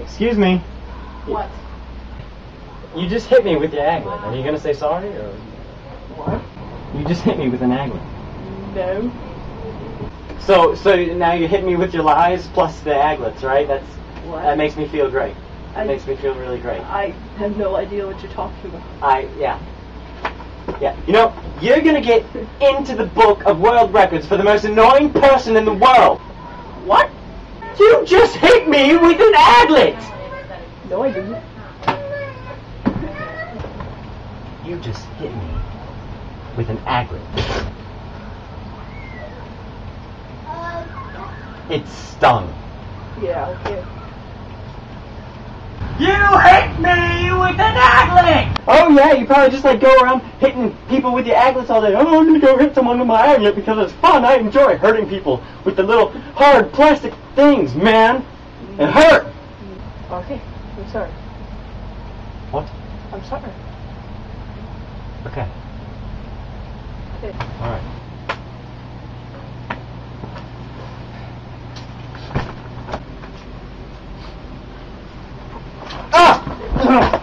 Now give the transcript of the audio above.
Excuse me. What? You just hit me with your aglet. Are you going to say sorry or? What? You just hit me with an aglet. No. So now you hit me with your lies plus the aglets, right? That's what? That makes me feel great. That makes me feel really great. I have no idea what you're talking about. Yeah. You know, you're going to get into the book of world records for the most annoying person in the world. What? You just hit me with an aglet! No, I didn't. You just hit me with an aglet. It stung. Yeah, okay. You hit me with an aglet! Oh yeah, you probably just like go around hitting people with your aglets all day. Oh, let me go hit someone with my aglet because it's fun. I enjoy hurting people with the little hard plastic things, man. It hurt. Okay, I'm sorry. What? I'm sorry. Okay. Okay. All right. Ah!